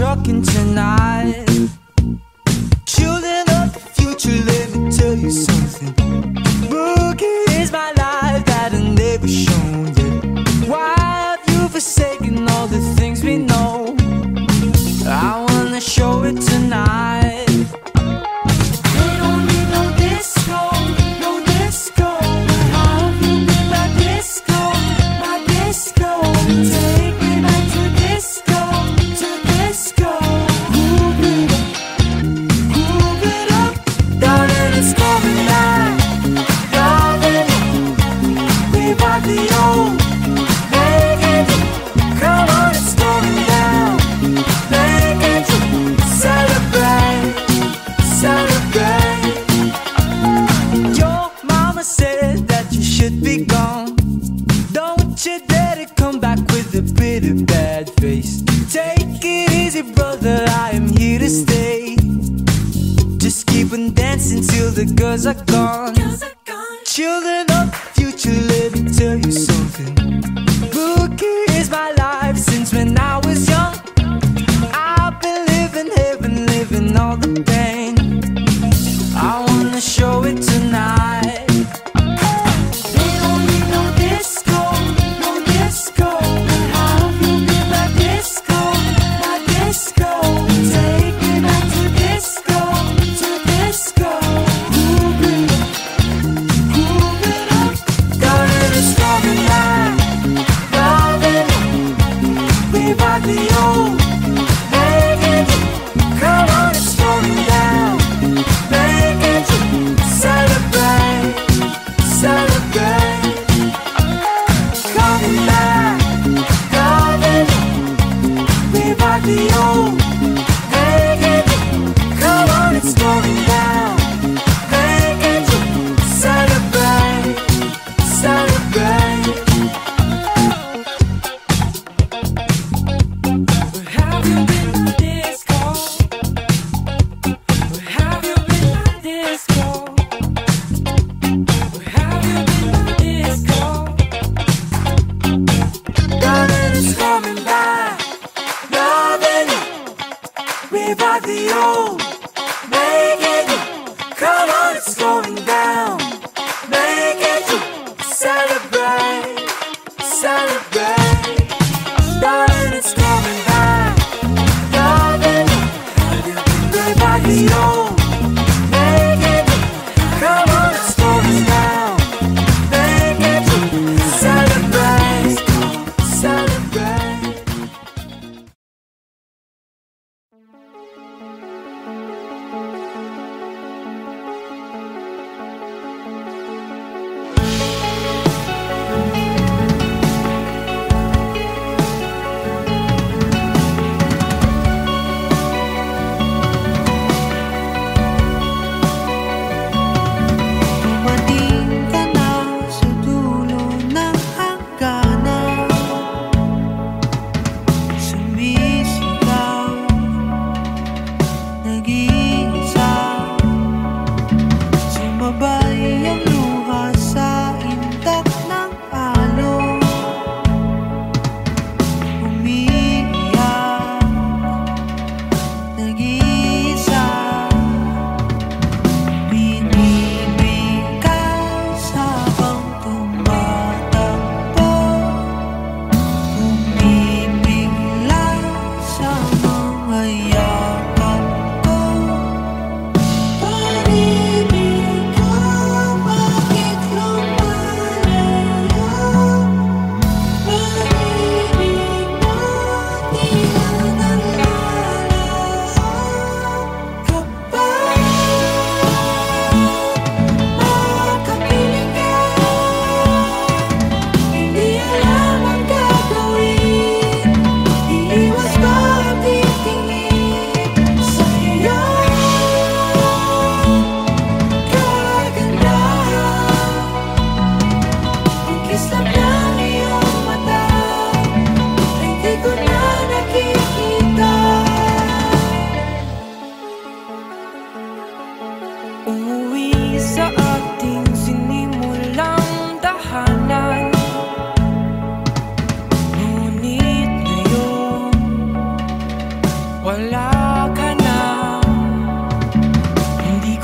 trucking tonight. Children of the future, let me tell you something. Boogie is my life that I never shown you. Why have you forsaken all the things we know? I wanna show it tonight.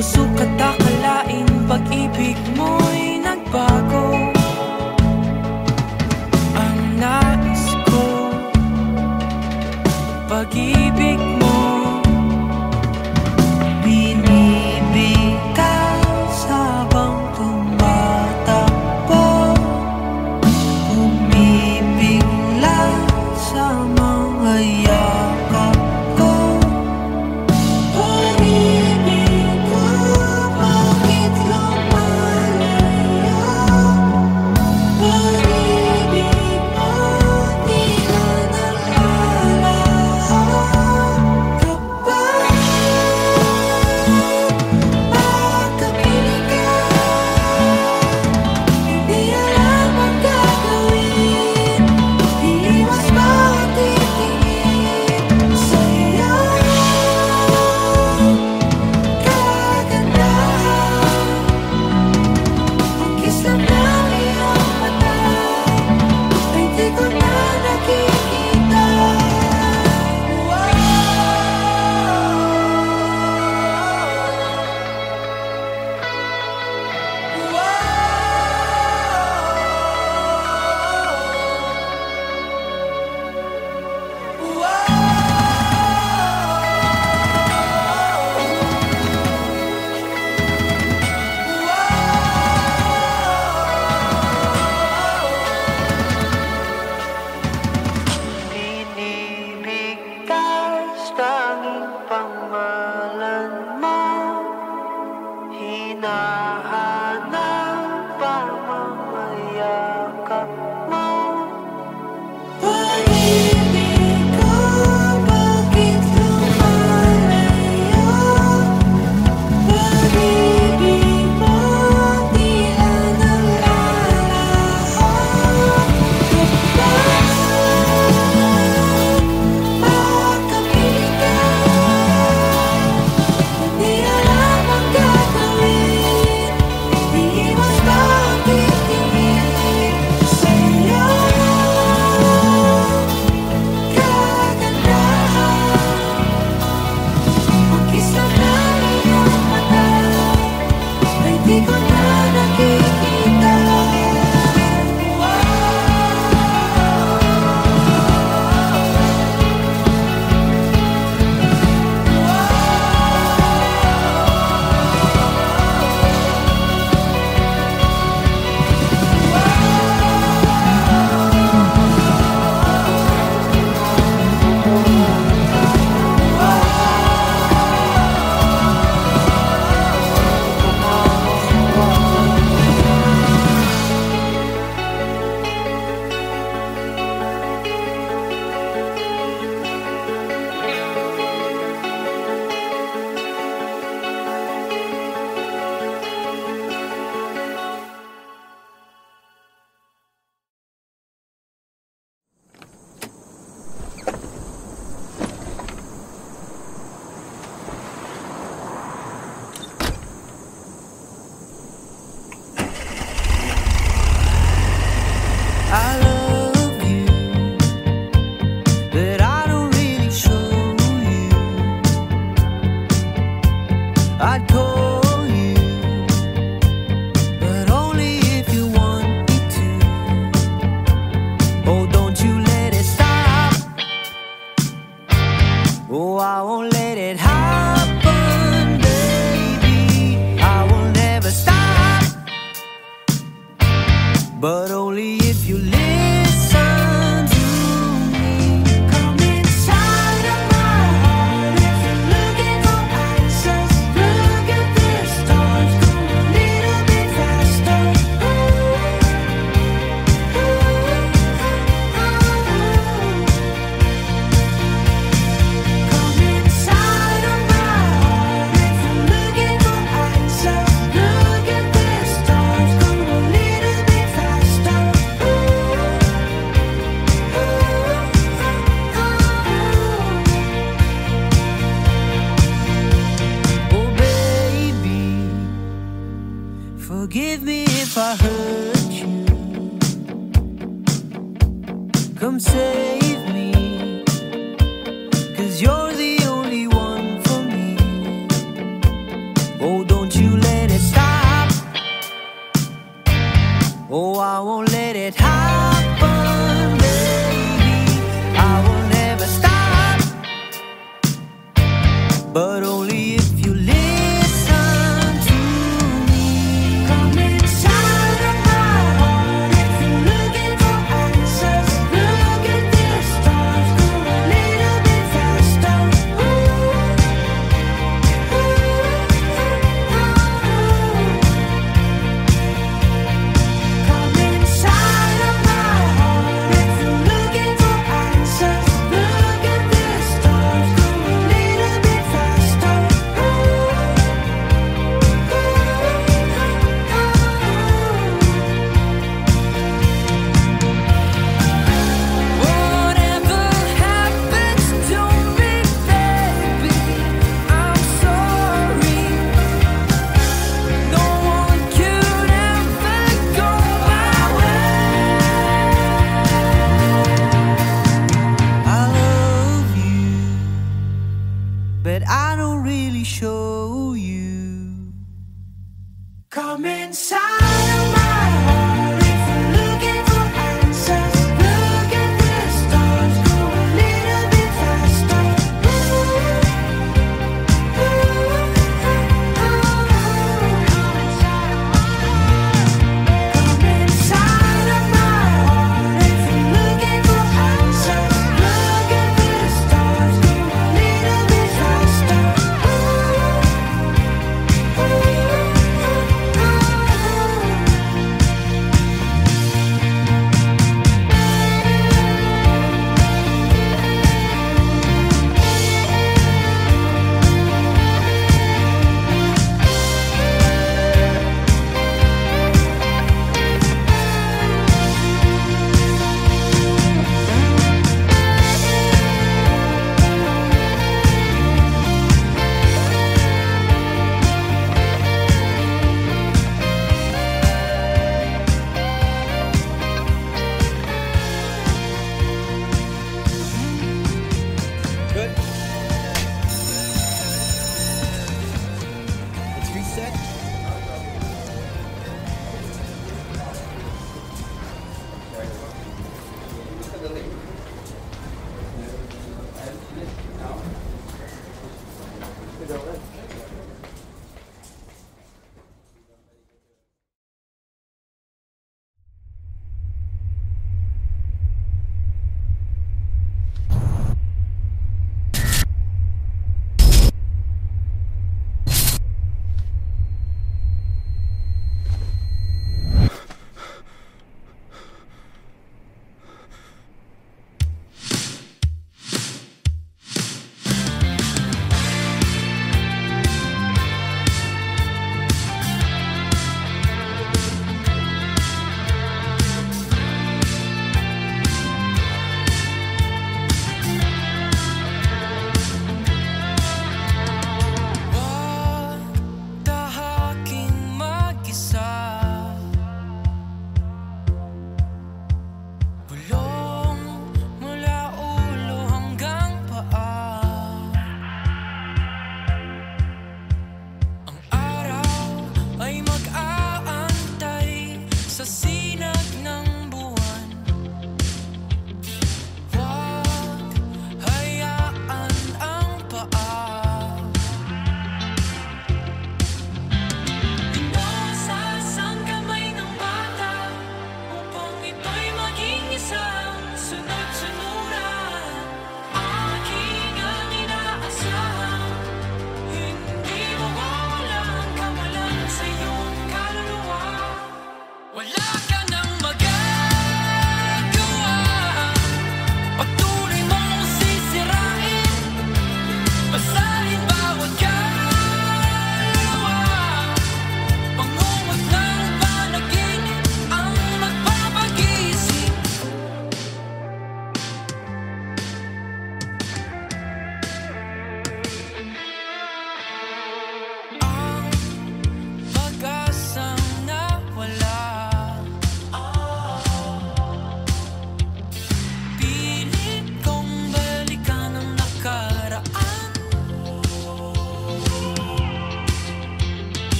ko sukat akalain pag-ibig mo'y nagbago. Ang nais ko, pag-ibig mo. Binibig ka sabang tumatakbo, umibigla sa mga yakap ko. Pag-ibig ko, bakit lumalayo? Pag-ibig mo, di na nalalayo ka ba? Pagkapili ka, di alam ang gagawin. Iiwas ba o titingin sa'yo? Kagandahan, ang kislap ng iyong mata ay di ko na nakikita. Binibig ka sa tanging pangalan mo, hinahanap ang mga yakap mo. Pag-ibig ko, bakit lumalayo? Pag-ibig mo, tila nalalaho ka ba? Pagkapili ka, di alam ang gagawin. Iiwas ba o titingin sa'yo? Kagandahan, ang kislap ng iyong mata ay di ko na nakikita. but only if you listen to me. Come inside of my heart if you're looking for answers. Look at the stars, go a little bit faster. Ooh, ooh, ooh, ooh. Come inside of my heart if you're looking for answers. But I don't really show you. Come inside of my heart if you're looking for answers. Look at the stars, go a little bit faster. Ooh, ooh, ooh, ooh. Come inside of my heart if you're looking for answers. Look at the stars, go a little bit faster.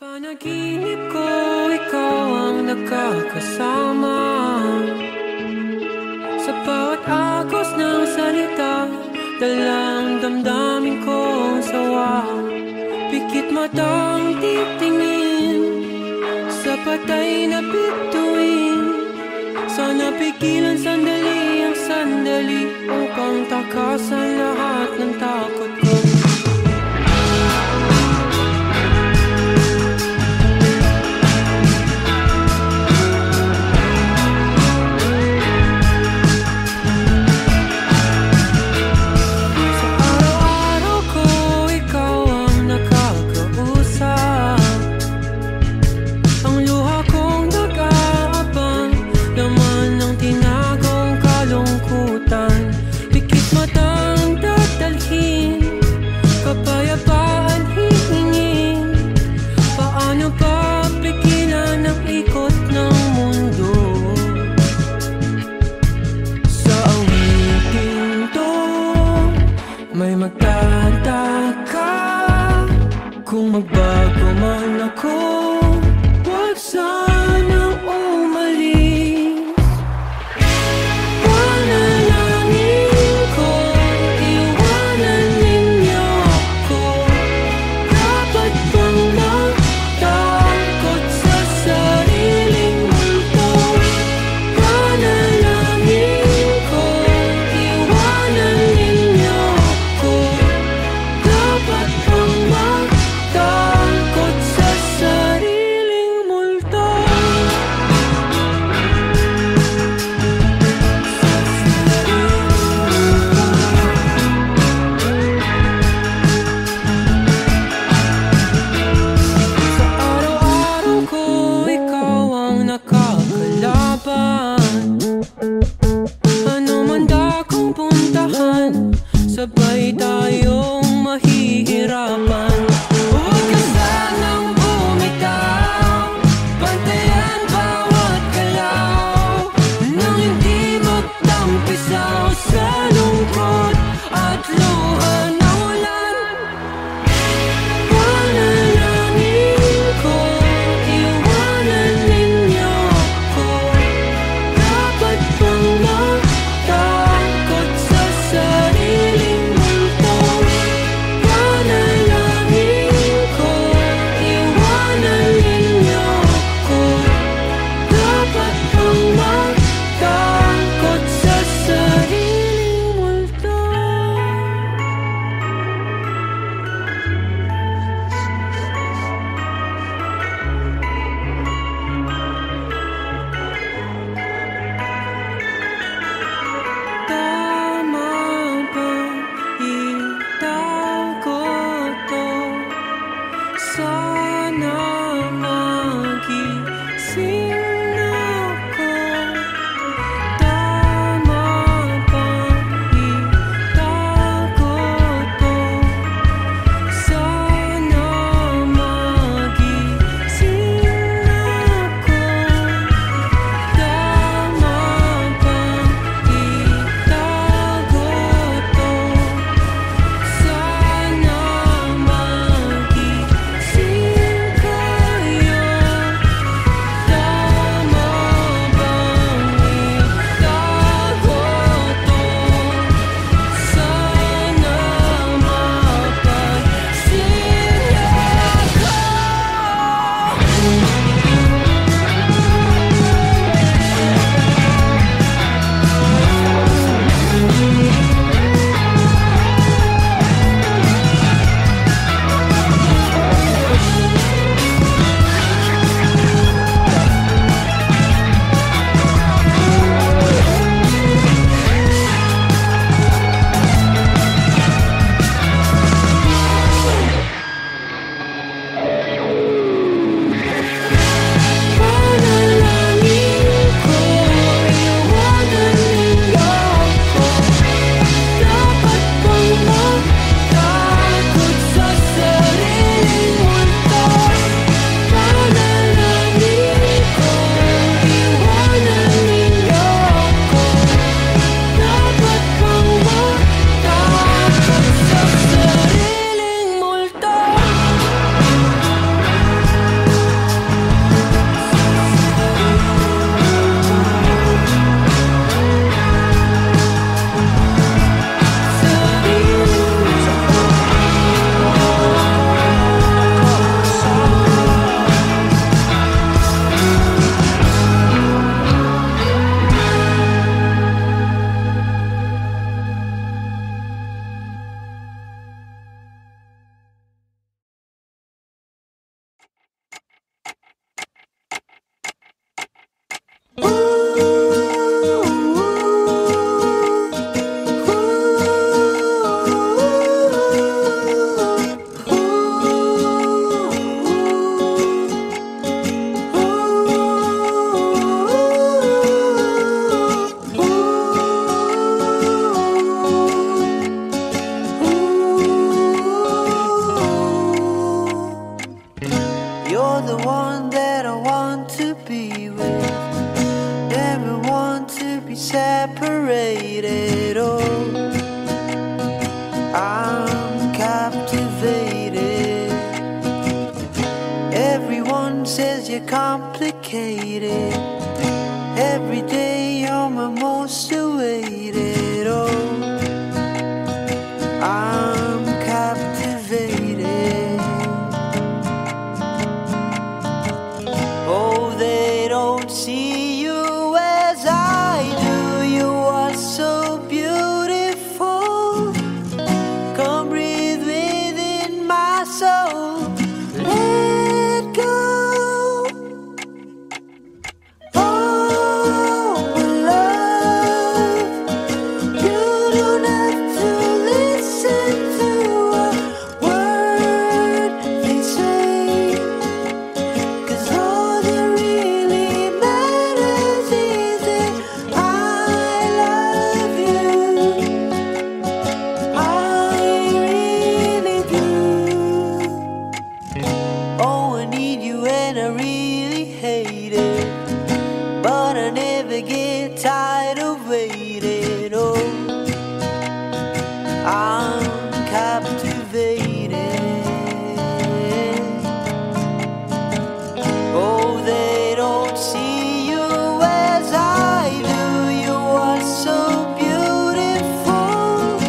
panaginip ko, ikaw ang nakakasama. Sa bawat agos ng salita, dalang damdamin ko ang sawa. Pikit matang titingin sa patay na bituin. Sana pigilan sandali ang sandali upang takasan lahat ng takot ko. Magtataka kung magbago man ako. Huwag sanang umalis. Panalangin ko, iwanan ninyo ako. Dapat bang magtakot sa sariling mundo? Panalangin ko, iwanan ninyo ako. Ano man dakong puntahan, sabay tayong mahihirapan. Huwag ka sanang bumitaw, bantayan bawat galaw. Nang hindi magtampisaw sa lungkot at luha ng ulan. Panalangin ko, iwanan ninyo ako. Dapat bang magtakot sa sariling mundo? Panalangin ko, iwanan ninyo ako. Dapat bang magtakot sa sariling mundo? Tama ba itago to? Sana magising ako. Tama ba itago to? Sana magising ako. Tama bang itago to? Sana magising kayo. You're the one that I want to be with. Never want to be separated. Oh, I'm captivated. Everyone says you're complicated. Every day you're my most awaited. Oh, I'm captivated. Oh, they don't see you as I do. You are so beautiful. Come breathe within my soul. Let go. Oh, love, you don't have to listen to a word they say, 'cause all that really matters is that I love you. I really do. Oh, I need you and I really hate it, but I never get tired of waiting. Oh, I'm captivated. Oh, they don't see you as I do. You are so beautiful.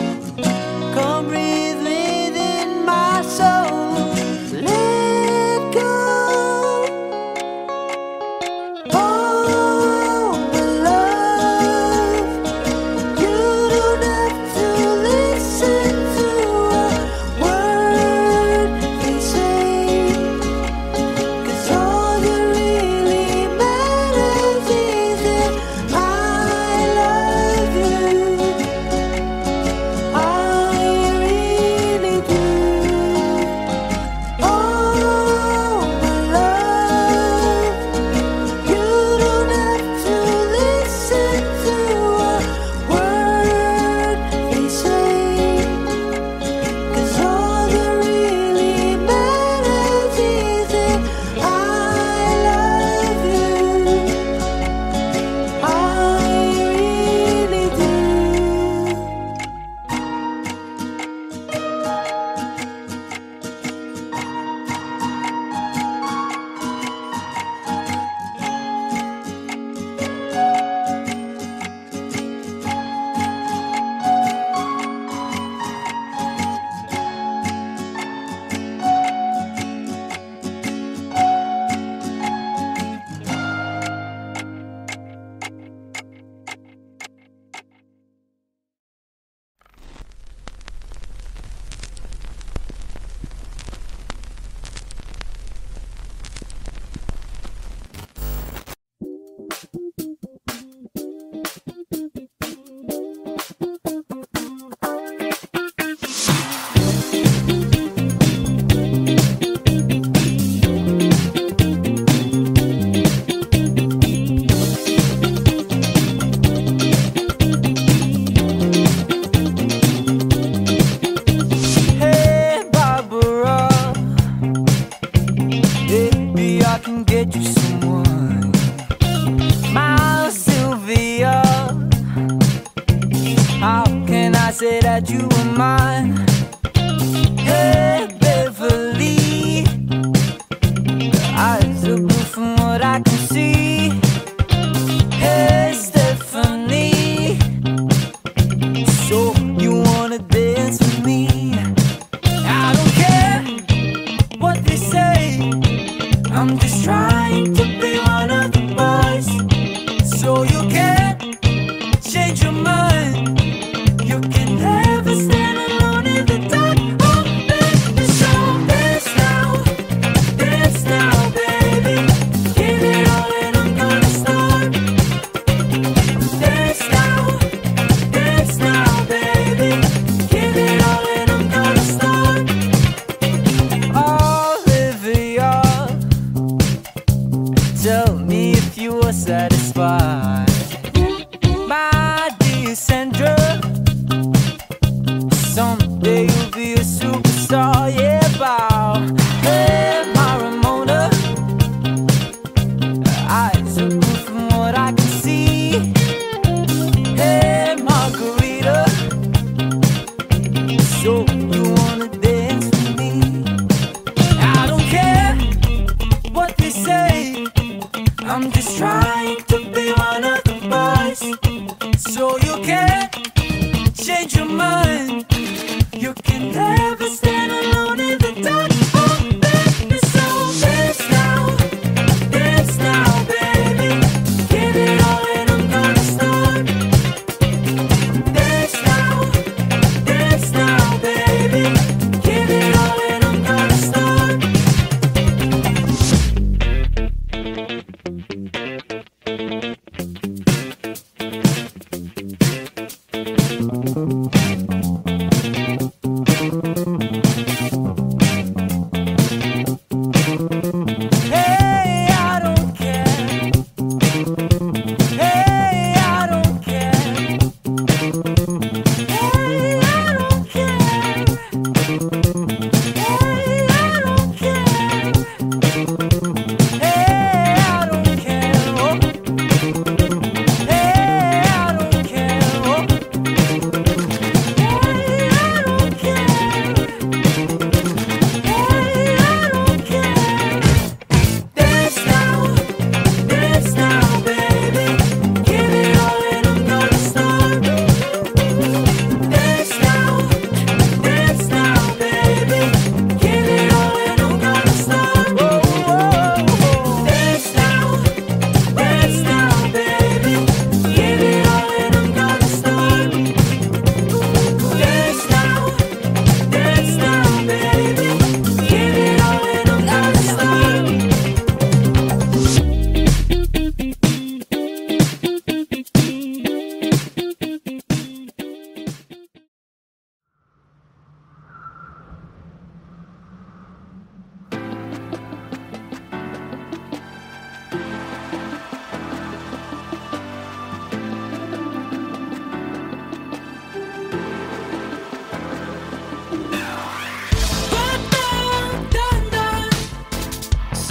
Come breathe within my soul. Let go. Oh, love, you don't have to listen to a word they say, 'cause all that really matters is that I love you. I really do. Oh, my love, you don't have to listen to a word they say, 'cause all that really matters is that I love you. I really do. That you were mine. Hey, Beverly, eyes are blue from what I can see. Hey, Stephanie, so you wanna dance with me? I don't care what they say, I'm just trying to be one of the boys. So you can't change your mind. You can never stand alone in the dark. Oh, baby, so dance now, baby. Give it all and I'm gonna start. Dance now, baby. Give it all and I'm gonna start. Olivia, tell me if you were satisfied. My dear Sandra, someday you'll be a superstar, yeah, bow. Hey, my Ramona.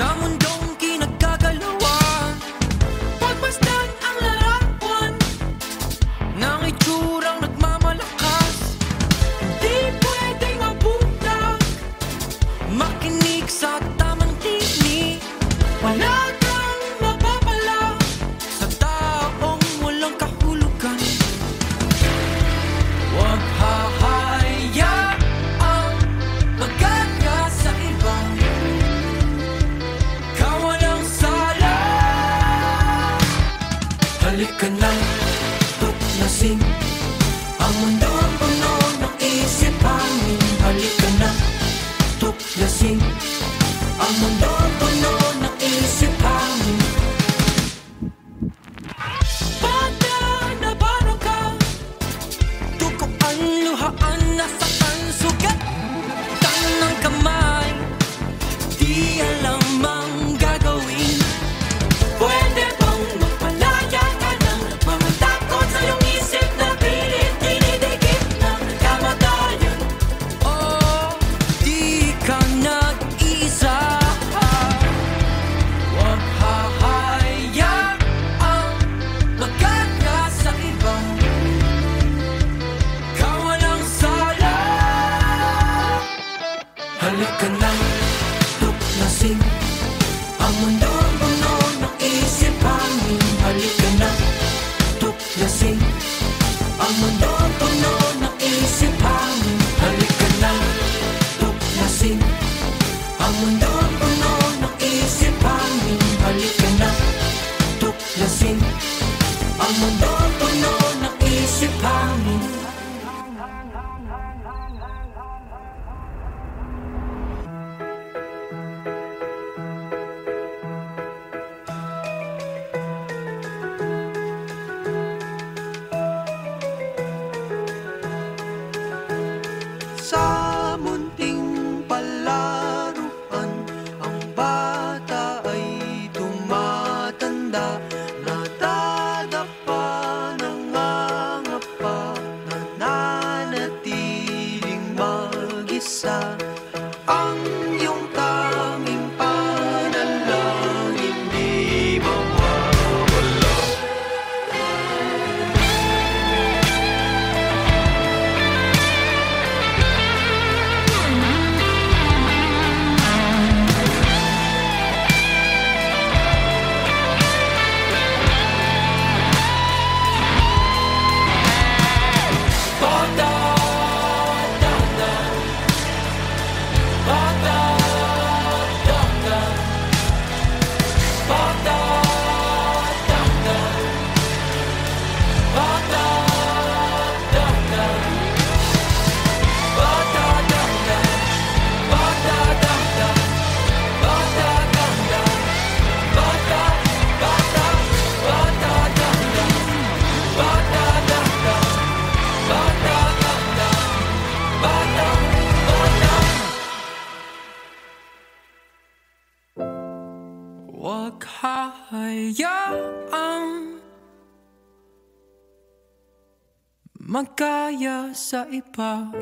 Sa mundong kinagkagalawa, pagmasdan ang larawan ng itsurang nagmamalakas. Hindi pwedeng mabutag, makinig sa tamang tinig. Wala kang mapapala sa taong walang kahulugan. Huwag hahayaang magkaya sa iba. Ikaw walang sala. Halika na, tuklasin ang mundo ang puno ng isip hangin. Halika na, tuklasin ang mundo ang puno ng isip hangin. Bata na baro ka, tukuan, luhaan, nasaktan, sugat tan ng kamay, di alam ang gagawin. Pwede bang magpalaya ka ng mga takot sa iyong isip na pilit dinidikit ng kamatayan? Oh, di ka nag-isa. Huwag hahayaang magkaya sa iba. Ikaw walang sala. Halika na, tuklasin ang mundo ang puno ng isip hangin. Halika na, tuklasin ang mundo ang puno ng isip hangin. Halika na, tuklasin ang mundo ang puno ng isip hangin. Halika na, tuklasin ang mundo ang puno ng isip hangin. Sa munting palaruan, ang bata ay tumatanda. Nadadapa, nangangapa, nananatiling mag-isa. Ang iyong tanging panalangin, hindi mawawala. Bata, bata, bata, bata, bata, bata, bata, bata, bata, bata, bata, bata, bata, bata, bata, bata, bata, bata, bata, bata. Bata, bata, bata, bata. Huwag hahayaang magkaya sa iba.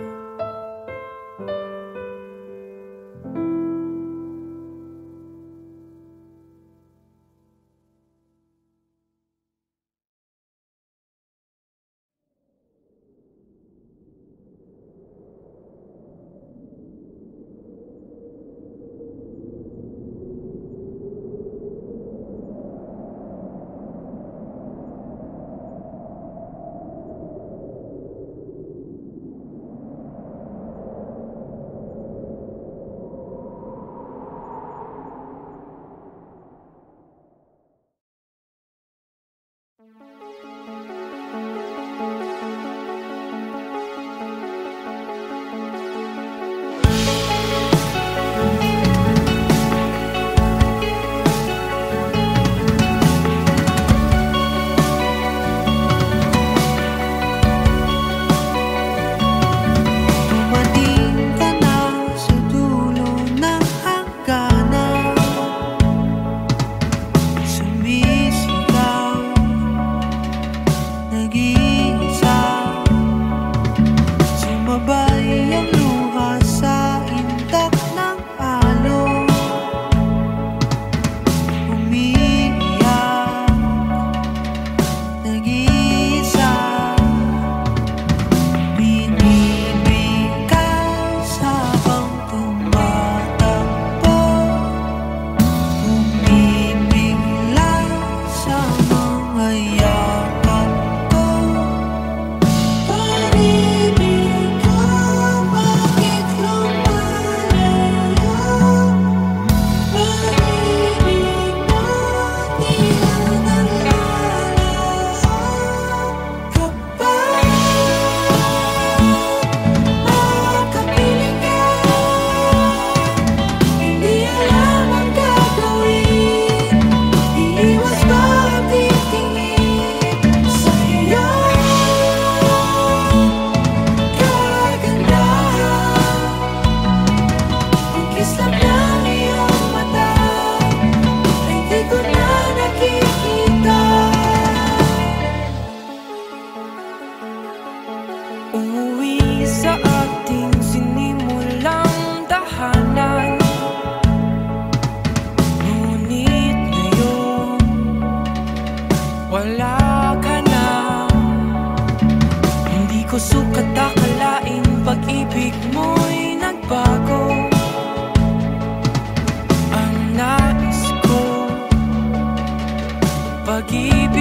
keep